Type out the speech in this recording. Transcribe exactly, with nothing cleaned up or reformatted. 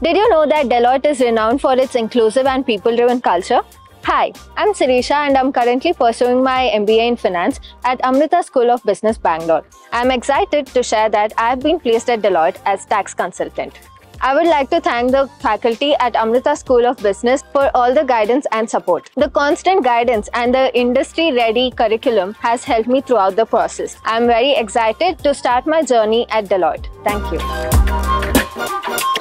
Did you know that Deloitte is renowned for its inclusive and people-driven culture? Hi, I'm Sirisha and I'm currently pursuing my M B A in Finance at Amrita School of Business, Bangalore. I'm excited to share that I've been placed at Deloitte as tax consultant. I would like to thank the faculty at Amrita School of Business for all the guidance and support. The constant guidance and the industry-ready curriculum has helped me throughout the process. I'm very excited to start my journey at Deloitte. Thank you.